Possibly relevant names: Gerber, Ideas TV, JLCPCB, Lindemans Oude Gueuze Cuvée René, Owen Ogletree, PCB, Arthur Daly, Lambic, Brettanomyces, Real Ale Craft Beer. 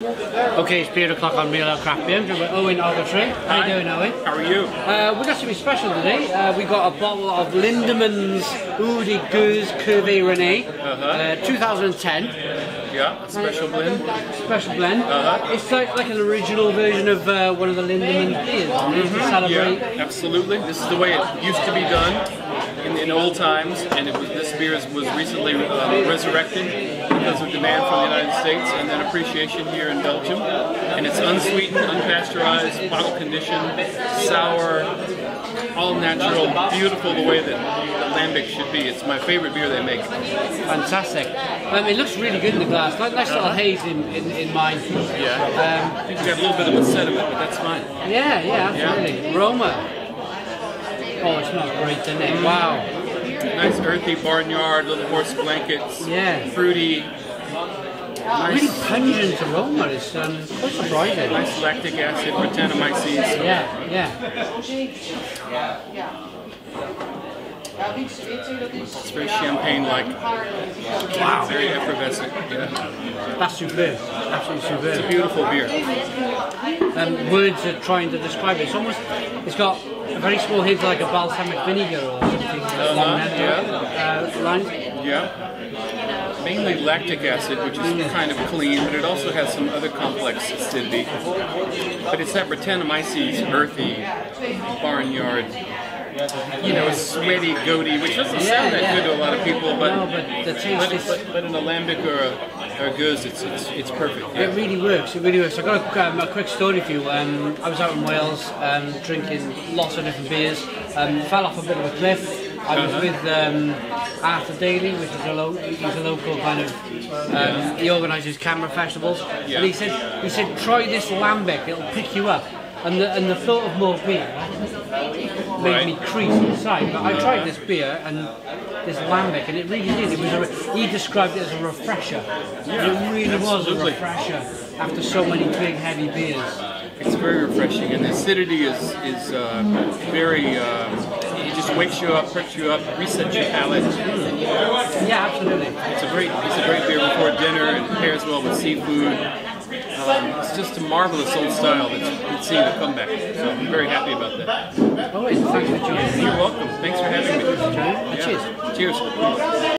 Okay, it's 8 o'clock on Real Ale Craft Beer. I'm here with Owen Ogletree. How you doing, Owen? How are you? We've got something special today. We've got a bottle of Lindemans Oude Gueuze Cuvée René, 2010. Yeah, a special blend. Special blend. It's like an original version of one of the Lindemans beers. To celebrate. Yeah, absolutely. This is the way it used to be done in old times, and it was, this beer was recently resurrected because of demand from the United States and then appreciation here in Belgium. And it's unsweetened, unpasteurized, bottle conditioned, sour, all natural, beautiful, the way that Lambic should be. It's my favorite beer they make. Fantastic. It looks really good in the glass, like nice little haze in mine. Yeah. You have a little bit of a sediment, but that's fine. Yeah, yeah, absolutely. Yeah. Aroma. Oh, it's not great, isn't it? Wow. Nice earthy barnyard, little horse blankets. Yeah. Fruity. Nice. Really pungent aroma. It's quite surprising. Nice lactic acid, Brettanomyces. Yeah, yeah. It's very champagne-like. Wow. It's very effervescent. Yeah. That's superb. Absolutely superb. It's a beautiful beer. Words are trying to describe it. It's almost, it's got a very small hint like a balsamic vinegar or something along that line. Yeah. Mainly lactic acid, which is kind of clean, but it also has some other complex acidity. But it's that Brettanomyces, earthy, barnyard, you know, sweaty, goaty, which doesn't sound that good to a lot of people, but, no, but the taste is... but in a Lambic or a Gueuze, it's perfect. Yeah. It really works, it really works. I've got a quick story for you. I was out in Wales drinking lots of different beers, fell off a bit of a cliff. I was with Arthur Daly, which is he's a local kind of, he organises camera festivals, and he said, try this Lambic, it'll pick you up. And the thought of more beer made me crease inside. But I tried this beer and this Lambic, and it really did. It was he described it as a refresher. Yeah, it really was a refresher after so many big, heavy beers. It's very refreshing, and the acidity is very. It just wakes you up, perks you up, resets your palate. Yeah, absolutely. It's a great beer before dinner. It pairs well with seafood. It's just a marvelous old style that's seen a comeback, so I'm very happy about that. Always, thanks for joining me. You're welcome. Thanks for having me. Cheers. Cheers.